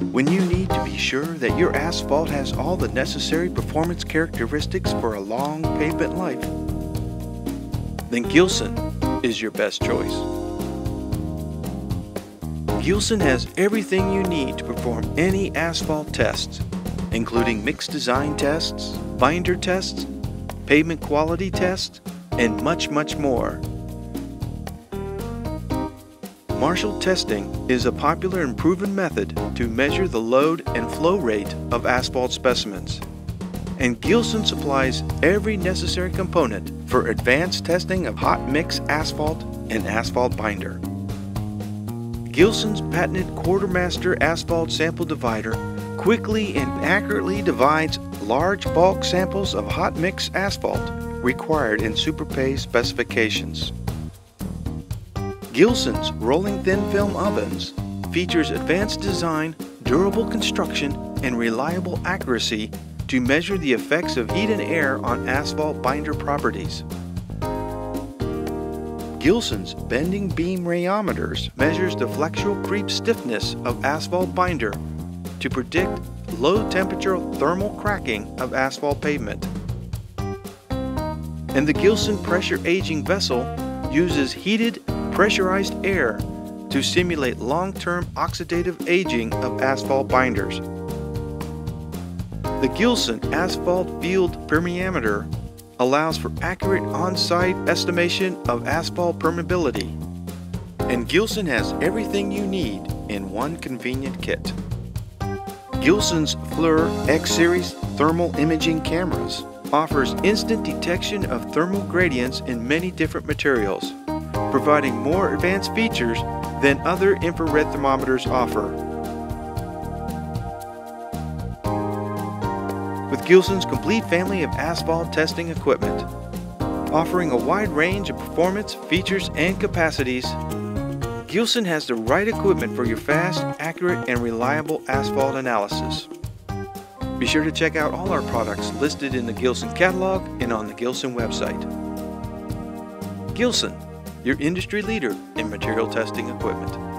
When you need to be sure that your asphalt has all the necessary performance characteristics for a long pavement life, then Gilson is your best choice. Gilson has everything you need to perform any asphalt tests, including mixed design tests, binder tests, pavement quality tests, and much more. Marshall testing is a popular and proven method to measure the load and flow rate of asphalt specimens, and Gilson supplies every necessary component for advanced testing of hot mix asphalt and asphalt binder. Gilson's patented Quartermaster Asphalt Sample Divider quickly and accurately divides large bulk samples of hot mix asphalt required in Superpave specifications. Gilson's Rolling Thin Film Ovens features advanced design, durable construction, and reliable accuracy to measure the effects of heat and air on asphalt binder properties. Gilson's Bending Beam Rheometers measures the flexural creep stiffness of asphalt binder to predict low-temperature thermal cracking of asphalt pavement. And the Gilson Pressure Aging Vessel uses heated, pressurized air to simulate long-term oxidative aging of asphalt binders. The Gilson Asphalt Field Permeameter allows for accurate on-site estimation of asphalt permeability. And Gilson has everything you need in one convenient kit. Gilson's FLIR X-Series thermal imaging cameras offers instant detection of thermal gradients in many different materials, providing more advanced features than other infrared thermometers offer. With Gilson's complete family of asphalt testing equipment, offering a wide range of performance, features, and capacities, Gilson has the right equipment for your fast, accurate, and reliable asphalt analysis. Be sure to check out all our products listed in the Gilson catalog and on the Gilson website. Gilson, your industry leader in material testing equipment.